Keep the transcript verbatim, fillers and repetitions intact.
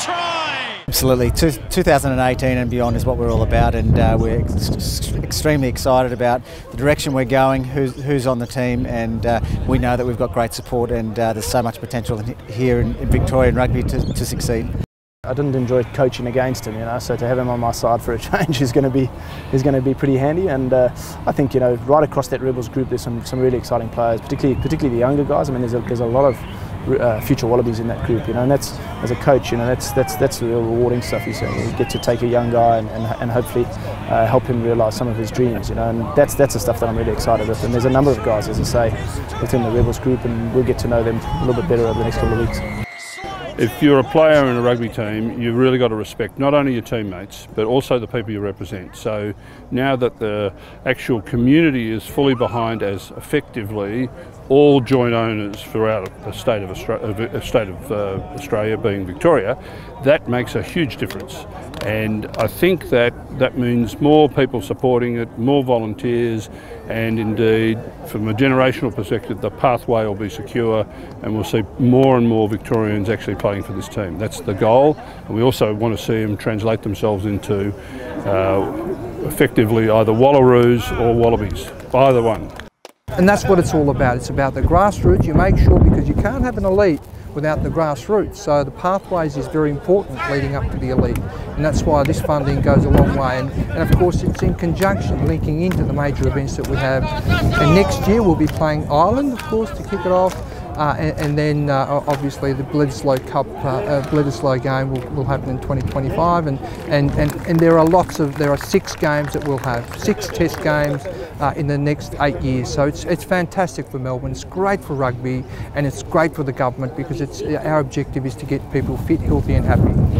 try! Absolutely, two thousand eighteen and beyond is what we're all about, and uh, we're ex extremely excited about the direction we're going, who's, who's on the team, and uh, we know that we've got great support, and uh, there's so much potential in, here in, in Victorian rugby to, to succeed. I didn't enjoy coaching against him, you know, so to have him on my side for a change is going to be is going to be pretty handy. And uh, I think, you know, right across that Rebels group, there's some some really exciting players, particularly particularly the younger guys. I mean, there's a, there's a lot of uh, future Wallabies in that group, you know. And that's, as a coach, you know, that's that's that's the real rewarding stuff. You certainly get to take a young guy and and, and hopefully uh, help him realise some of his dreams, you know. And that's that's the stuff that I'm really excited with. And there's a number of guys, as I say, within the Rebels group, and we'll get to know them a little bit better over the next couple of weeks. If you're a player in a rugby team, you've really got to respect not only your teammates, but also the people you represent. So now that the actual community is fully behind as effectively all joint owners throughout the state of Australia, a state of uh, Australia being Victoria, that makes a huge difference. And I think that that means more people supporting it, more volunteers, and indeed, from a generational perspective, the pathway will be secure, and we'll see more and more Victorians actually playing for this team. That's the goal, and we also want to see them translate themselves into uh, effectively either Wallaroos or Wallabies, either one. And that's what it's all about. It's about the grassroots. You make sure, because you can't have an elite without the grassroots, so the pathways is very important leading up to the elite, and that's why this funding goes a long way, and, and of course it's in conjunction linking into the major events that we have. And next year we'll be playing Ireland, of course, to kick it off, uh, and, and then uh, obviously the Bledisloe Cup, uh, uh, Bledisloe game will, will happen in twenty twenty-five, and, and, and, and there are lots of, there are six games that we'll have, six test games Uh, in the next eight years. So it's, it's fantastic for Melbourne, it's great for rugby, and it's great for the government, because it's, our objective is to get people fit, healthy and happy.